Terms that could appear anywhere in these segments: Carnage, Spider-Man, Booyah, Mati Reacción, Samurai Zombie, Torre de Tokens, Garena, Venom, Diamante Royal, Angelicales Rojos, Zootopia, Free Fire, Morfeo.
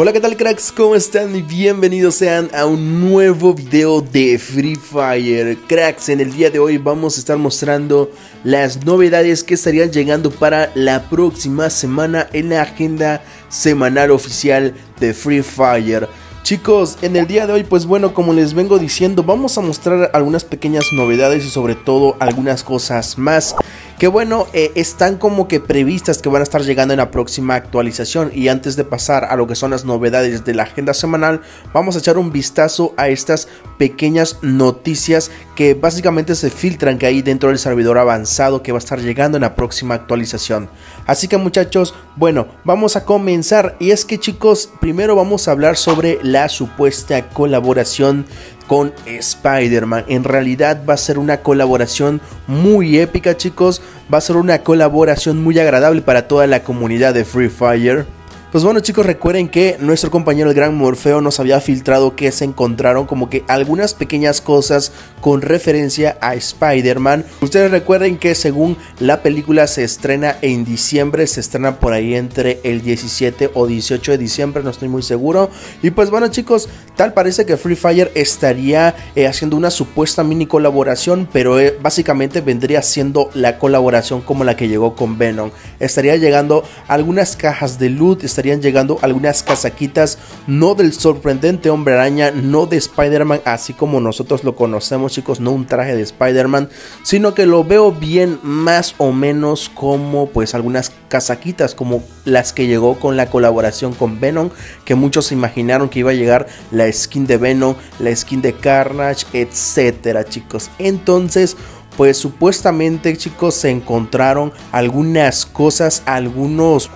Hola, ¿qué tal, cracks? ¿Cómo están? Y bienvenidos sean a un nuevo video de Free Fire. Cracks, en el día de hoy vamos a estar mostrando las novedades que estarían llegando para la próxima semana en la agenda semanal oficial de Free Fire. Chicos, en el día de hoy, pues bueno, como les vengo diciendo, vamos a mostrar algunas pequeñas novedades y sobre todo algunas cosas más que bueno, están como que previstas que van a estar llegando en la próxima actualización. Y antes de pasar a lo que son las novedades de la agenda semanal, vamos a echar un vistazo a estas pequeñas noticias que básicamente se filtran que hay dentro del servidor avanzado que va a estar llegando en la próxima actualización. Así que, muchachos, bueno, vamos a comenzar. Y es que, chicos, primero vamos a hablar sobre la supuesta colaboración con Spider-Man. En realidad va a ser una colaboración muy épica, chicos. Va a ser una colaboración muy agradable para toda la comunidad de Free Fire. Pues bueno, chicos, recuerden que nuestro compañero el gran Morfeo nos había filtrado que se encontraron como que algunas pequeñas cosas con referencia a Spider-Man. Ustedes recuerden que según la película se estrena en diciembre, se estrena por ahí entre el 17 o 18 de diciembre, no estoy muy seguro. Y pues bueno, chicos, tal parece que Free Fire estaría haciendo una supuesta mini colaboración, pero básicamente vendría siendo la colaboración como la que llegó con Venom. Estaría llegando algunas cajas de loot, estarían llegando algunas casaquitas, no del sorprendente Hombre Araña, no de Spider-Man así como nosotros lo conocemos, chicos, no un traje de Spider-Man, sino que lo veo bien más o menos como pues algunas casaquitas como las que llegó con la colaboración con Venom, que muchos se imaginaron que iba a llegar la skin de Venom, la skin de Carnage, etcétera, chicos. Entonces, pues supuestamente, chicos, se encontraron algunas cosas, algunos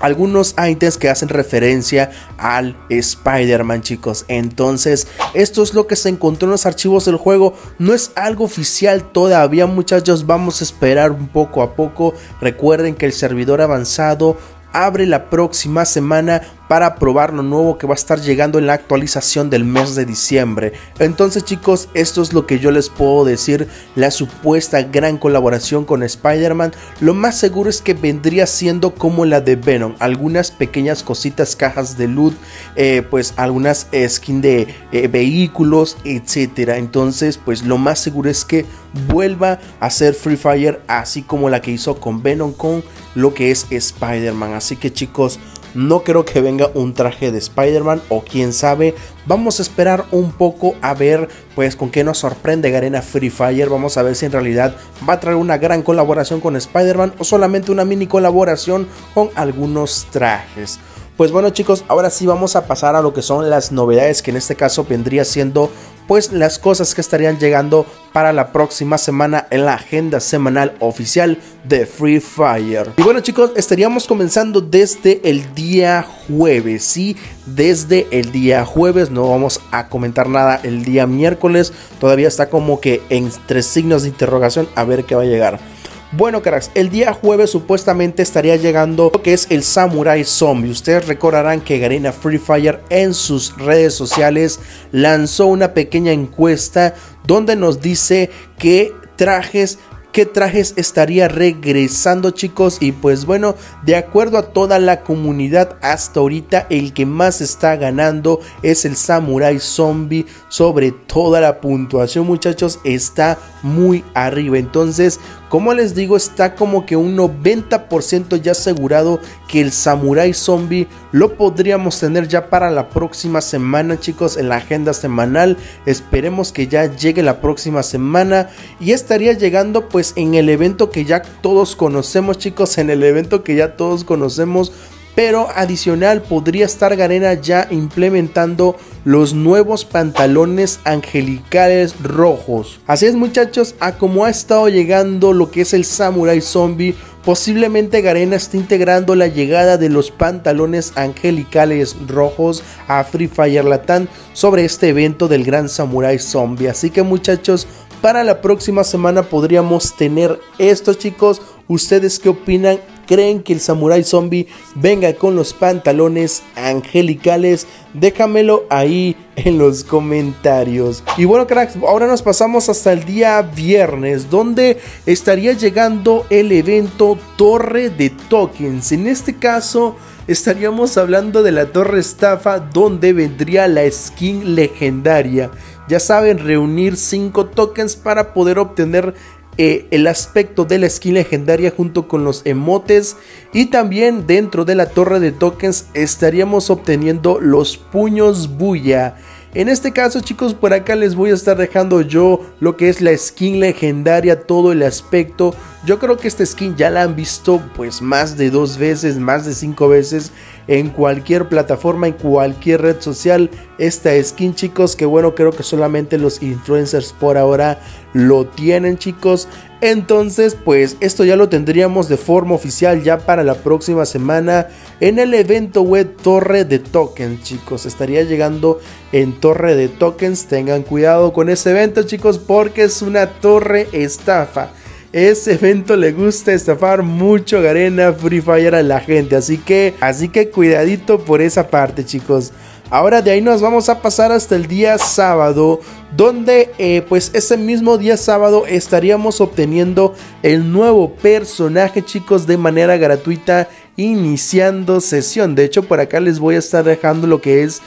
ítems que hacen referencia al Spider-Man, chicos. Entonces, esto es lo que se encontró en los archivos del juego. No es algo oficial todavía, muchachos. Vamos a esperar un poco a poco. Recuerden que el servidor avanzado abre la próxima semana para probar lo nuevo que va a estar llegando en la actualización del mes de diciembre. Entonces, chicos, esto es lo que yo les puedo decir. La supuesta gran colaboración con Spider-Man, lo más seguro es que vendría siendo como la de Venom. Algunas pequeñas cositas, cajas de loot, pues algunas skin de vehículos, etcétera. Entonces, pues lo más seguro es que vuelva a hacer Free Fire así como la que hizo con Venom con lo que es Spider-Man. Así que, chicos, no creo que venga un traje de Spider-Man o quién sabe. Vamos a esperar un poco a ver pues con qué nos sorprende Garena Free Fire. Vamos a ver si en realidad va a traer una gran colaboración con Spider-Man o solamente una mini colaboración con algunos trajes. Pues bueno, chicos, ahora sí vamos a pasar a lo que son las novedades, que en este caso vendría siendo pues las cosas que estarían llegando para la próxima semana en la agenda semanal oficial de Free Fire. Y bueno, chicos, estaríamos comenzando desde el día jueves, ¿sí? Desde el día jueves, no vamos a comentar nada el día miércoles. Todavía está como que entre signos de interrogación a ver qué va a llegar. Bueno, cracks, el día jueves supuestamente estaría llegando lo que es el Samurai Zombie. Ustedes recordarán que Garena Free Fire en sus redes sociales lanzó una pequeña encuesta donde nos dice qué trajes estaría regresando, chicos. Y pues bueno, de acuerdo a toda la comunidad hasta ahorita, el que más está ganando es el Samurai Zombie. Sobre toda la puntuación, muchachos, está muy arriba. Entonces, como les digo, está como que un 90% ya asegurado que el Samurai Zombie lo podríamos tener ya para la próxima semana, chicos, en la agenda semanal. Esperemos que ya llegue la próxima semana y estaría llegando pues en el evento que ya todos conocemos, chicos, en el evento que ya todos conocemos. Pero adicional podría estar Garena ya implementando los nuevos pantalones angelicales rojos. Así es, muchachos, a como ha estado llegando lo que es el Samurai Zombie, posiblemente Garena está integrando la llegada de los pantalones angelicales rojos a Free Fire Latam sobre este evento del gran Samurai Zombie. Así que, muchachos, para la próxima semana podríamos tener esto, chicos. ¿Ustedes qué opinan? creen que el Samurai Zombie venga con los pantalones angelicales? Déjamelo ahí en los comentarios. Y bueno, cracks, ahora nos pasamos hasta el día viernes, donde estaría llegando el evento Torre de Tokens. En este caso estaríamos hablando de la torre estafa, donde vendría la skin legendaria. Ya saben, reunir 5 tokens para poder obtener el aspecto de la skin legendaria junto con los emotes. Y también dentro de la torre de tokens estaríamos obteniendo los puños Booyah. En este caso, chicos, por acá les voy a estar dejando yo lo que es la skin legendaria, todo el aspecto. Yo creo que esta skin ya la han visto pues más de 2 veces, más de 5 veces en cualquier plataforma, en cualquier red social. Esta skin, chicos, que bueno, creo que solamente los influencers por ahora lo tienen, chicos. Entonces pues esto ya lo tendríamos de forma oficial ya para la próxima semana en el evento web Torre de Tokens, chicos. Estaría llegando en Torre de Tokens. Tengan cuidado con ese evento, chicos, porque es una torre estafa. Ese evento le gusta estafar mucho Garena, Free Fire a la gente. Así que cuidadito por esa parte, chicos. Ahora de ahí nos vamos a pasar hasta el día sábado, donde pues ese mismo día sábado estaríamos obteniendo el nuevo personaje, chicos, de manera gratuita, iniciando sesión. De hecho, por acá les voy a estar dejando lo que es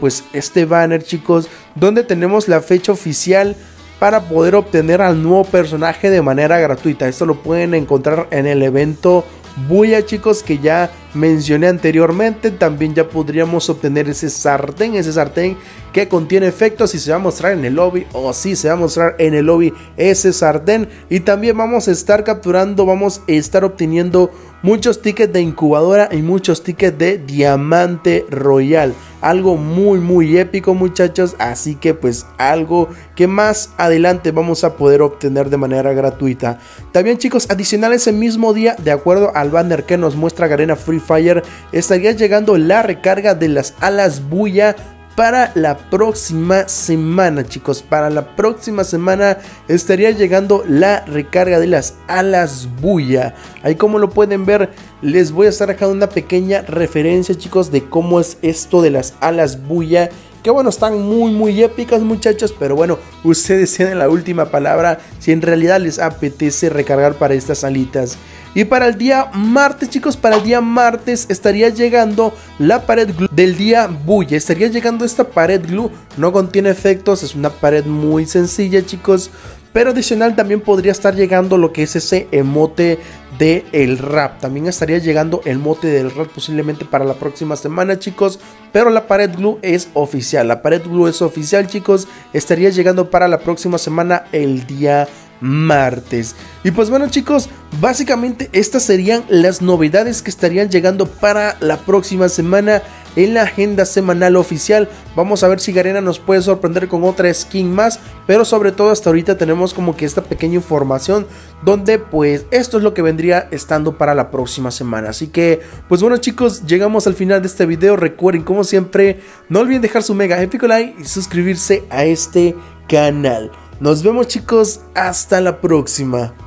pues este banner, chicos, donde tenemos la fecha oficial para poder obtener al nuevo personaje de manera gratuita. Esto lo pueden encontrar en el evento Booyah, chicos, que ya mencioné anteriormente. También ya podríamos obtener ese sartén que contiene efectos, si se va a mostrar en el lobby o si se va a mostrar en el lobby ese sartén. Y también vamos a estar capturando, vamos a estar obteniendo muchos tickets de incubadora y muchos tickets de diamante royal. Algo muy muy épico, muchachos. Así que pues algo que más adelante vamos a poder obtener de manera gratuita. También, chicos, adicional ese mismo día, de acuerdo al banner que nos muestra Garena Free Fire, estaría llegando la recarga de las alas Booyah para la próxima semana, chicos. Para la próxima semana estaría llegando la recarga de las alas Booyah. Ahí, como lo pueden ver, les voy a estar dejando una pequeña referencia, chicos, de cómo es esto de las alas Booyah. Que bueno, están muy muy épicas, muchachos, pero bueno, ustedes tienen la última palabra si en realidad les apetece recargar para estas alitas. Y para el día martes, chicos, para el día martes estaría llegando la pared glue del día Booyah. Estaría llegando esta pared glue, no contiene efectos, es una pared muy sencilla, chicos. Pero adicional también podría estar llegando lo que es ese emote de el rap. También estaría llegando el emote del rap posiblemente para la próxima semana, chicos. Pero la pared glue es oficial. La pared glue es oficial, chicos. Estaría llegando para la próxima semana el día martes. Y pues bueno, chicos, básicamente estas serían las novedades que estarían llegando para la próxima semana en la agenda semanal oficial. Vamos a ver si Garena nos puede sorprender con otra skin más, pero sobre todo hasta ahorita tenemos como que esta pequeña información, donde pues esto es lo que vendría estando para la próxima semana. Así que pues bueno, chicos, llegamos al final de este video. Recuerden, como siempre, no olviden dejar su mega épico like y suscribirse a este canal. Nos vemos, chicos, hasta la próxima.